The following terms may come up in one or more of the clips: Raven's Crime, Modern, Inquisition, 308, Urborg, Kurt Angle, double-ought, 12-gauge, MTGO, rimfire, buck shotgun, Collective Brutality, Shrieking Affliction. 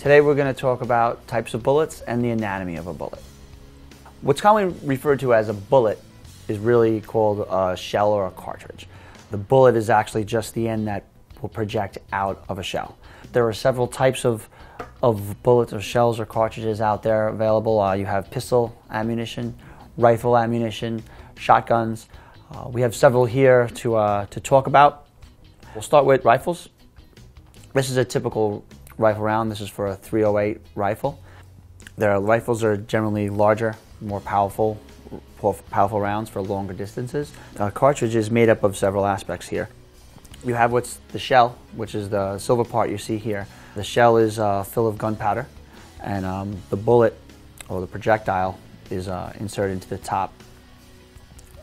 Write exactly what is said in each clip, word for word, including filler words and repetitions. Today we're going to talk about types of bullets and the anatomy of a bullet. What's commonly referred to as a bullet is really called a shell or a cartridge. The bullet is actually just the end that will project out of a shell. There are several types of, of bullets or shells or cartridges out there available. Uh, you have pistol ammunition, rifle ammunition, shotguns. Uh, we have several here to, uh, to talk about. We'll start with rifles. This is a typical rifle round. This is for a three oh eight rifle. Their rifles are generally larger, more powerful, powerful rounds for longer distances. A cartridge is made up of several aspects here. You have what's the shell, which is the silver part you see here. The shell is uh, full of gunpowder, and um, the bullet, or the projectile, is uh, inserted into the top.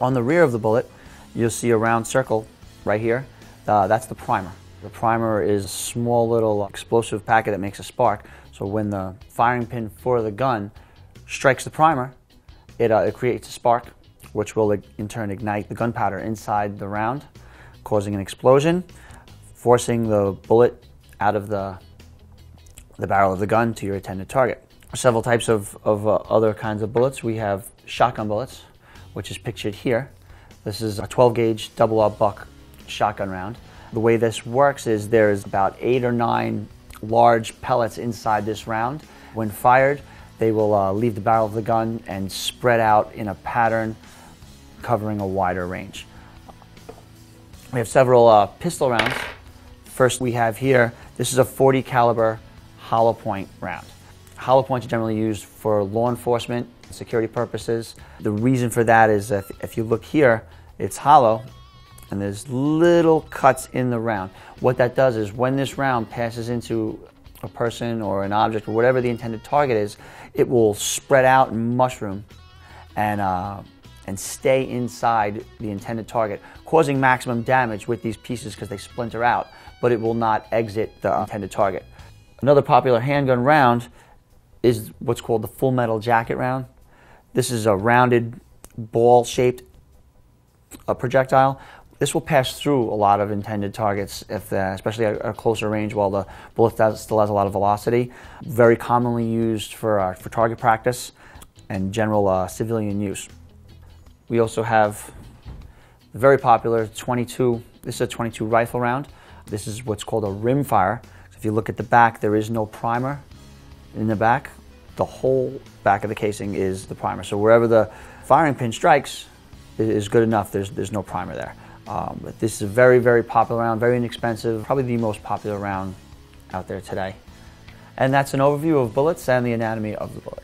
On the rear of the bullet, you'll see a round circle right here. Uh, that's the primer. The primer is a small little explosive packet that makes a spark, so when the firing pin for the gun strikes the primer, it, uh, it creates a spark, which will in turn ignite the gunpowder inside the round, causing an explosion, forcing the bullet out of the, the barrel of the gun to your intended target. Several types of, of uh, other kinds of bullets. We have shotgun bullets, which is pictured here. This is a twelve gauge double-ought buck shotgun round. The way this works is there's about eight or nine large pellets inside this round. When fired, they will uh, leave the barrel of the gun and spread out in a pattern covering a wider range. We have several uh, pistol rounds. First we have here, this is a forty caliber hollow point round. Hollow points are generally used for law enforcement, security purposes. The reason for that is if, if you look here, it's hollow and there's little cuts in the round. What that does is when this round passes into a person or an object or whatever the intended target is, it will spread out and mushroom and, uh, and stay inside the intended target, causing maximum damage with these pieces because they splinter out, but it will not exit the intended target. Another popular handgun round is what's called the full metal jacket round. This is a rounded ball-shaped uh, projectile. This will pass through a lot of intended targets, if, uh, especially at a closer range while the bullet does, still has a lot of velocity. Very commonly used for, uh, for target practice and general uh, civilian use. We also have the very popular twenty-two. This is a twenty-two rifle round. This is what's called a rimfire. So if you look at the back, there is no primer in the back. The whole back of the casing is the primer. So wherever the firing pin strikes is good enough. There's, there's no primer there. Um, but this is a very, very popular round, very inexpensive, probably the most popular round out there today. And that's an overview of bullets and the anatomy of the bullet.